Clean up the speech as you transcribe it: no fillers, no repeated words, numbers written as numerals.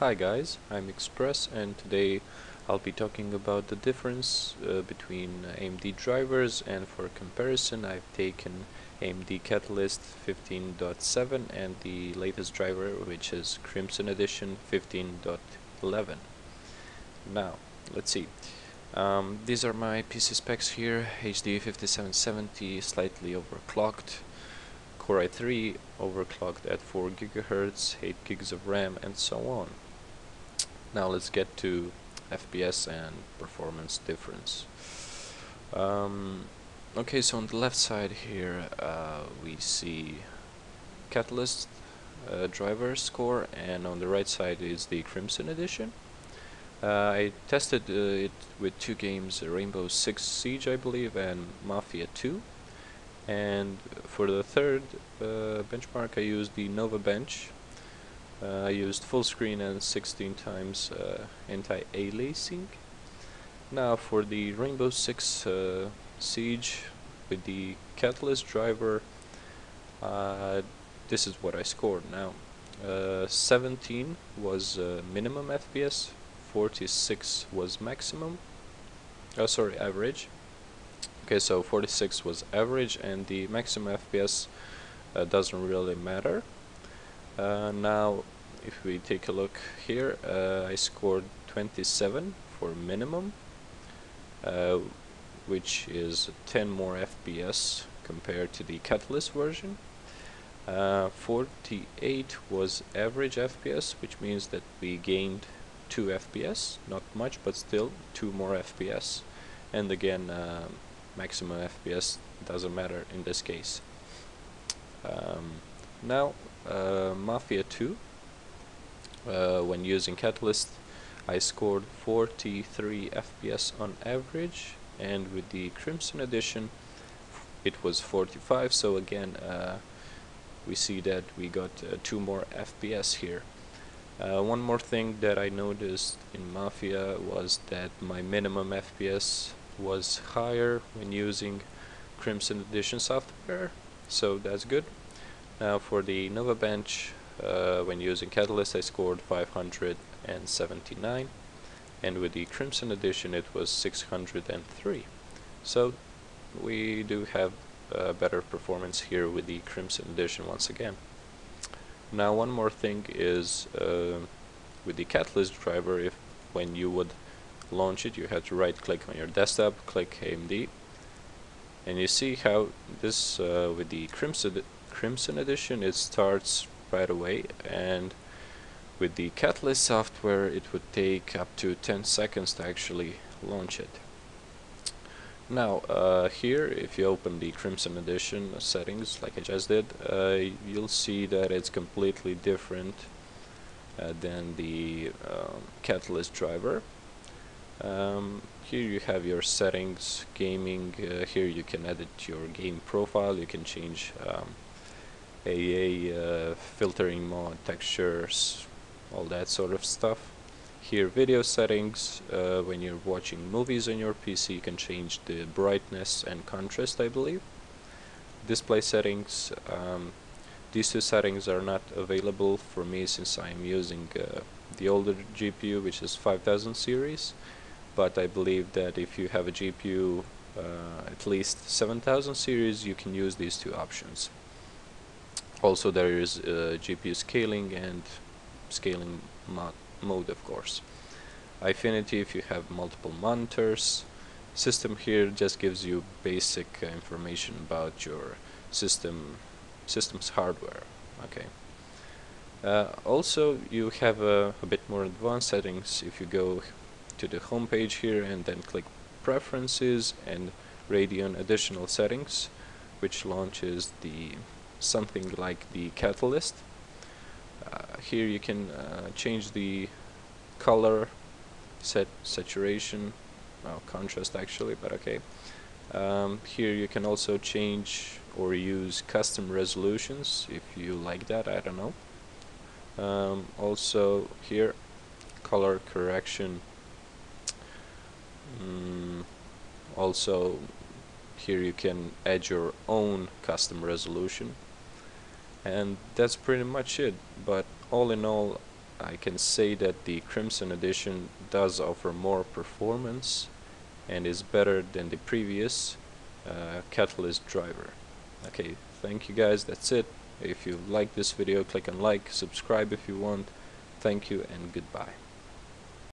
Hi guys, I'm Express and today I'll be talking about the difference between AMD drivers, and for comparison I've taken AMD Catalyst 15.7 and the latest driver, which is Crimson Edition 15.11. Now, let's see. These are my PC specs here. HD 5770 slightly overclocked. Core i3 overclocked at 4 GHz, 8 gigs of RAM and so on. Now let's get to FPS and performance difference. Okay, so on the left side here we see Catalyst driver's core, and on the right side is the Crimson Edition. I tested it with two games, Rainbow Six Siege I believe and Mafia 2. And for the third benchmark I used the NovaBench. I used full screen and 16 times anti-aliasing. Now for the Rainbow Six Siege with the Catalyst driver, this is what I scored now. 17 was minimum FPS, 46 was maximum, average. Okay, so 46 was average and the maximum FPS doesn't really matter. Now if we take a look here, I scored 27 for minimum, which is 10 more FPS compared to the Catalyst version. 48 was average FPS, which means that we gained 2 FPS, not much but still 2 more FPS, and again maximum FPS doesn't matter in this case. Now Mafia 2, when using Catalyst I scored 43 FPS on average, and with the Crimson Edition it was 45, so again we see that we got 2 more FPS here. One more thing that I noticed in Mafia was that my minimum FPS was higher when using Crimson Edition software, so that's good. Now for the NovaBench, when using Catalyst I scored 579, and with the Crimson Edition it was 603. So we do have better performance here with the Crimson Edition once again. Now one more thing is with the Catalyst driver, when you would launch it, you had to right click on your desktop, click AMD, and you see how this with the Crimson Edition it starts right away, and with the Catalyst software it would take up to 10 seconds to actually launch it. Now here if you open the Crimson Edition settings like I just did, you'll see that it's completely different than the Catalyst driver. Here you have your settings, gaming, here you can edit your game profile, you can change AA, filtering mode, textures, all that sort of stuff. Here video settings, when you're watching movies on your PC you can change the brightness and contrast I believe. Display settings, these two settings are not available for me since I'm using the older GPU, which is 5000 series. But I believe that if you have a GPU at least 7000 series, you can use these two options. Also there is GPU scaling and scaling mode of course. Affinity if you have multiple monitors. System here just gives you basic information about your system's hardware. Okay. Also you have a bit more advanced settings if you go to the home page here and then click preferences and Radeon additional settings, which launches the something like the Catalyst. Here you can change the color, saturation, contrast actually, but okay. Here you can also change or use custom resolutions if you like that, I don't know. Also here color correction. Also here you can add your own custom resolution, and that's pretty much it. But all in all I can say that the Crimson Edition does offer more performance and is better than the previous Catalyst driver. Okay, thank you guys, that's it. If you like this video, click on like, subscribe if you want. Thank you and goodbye.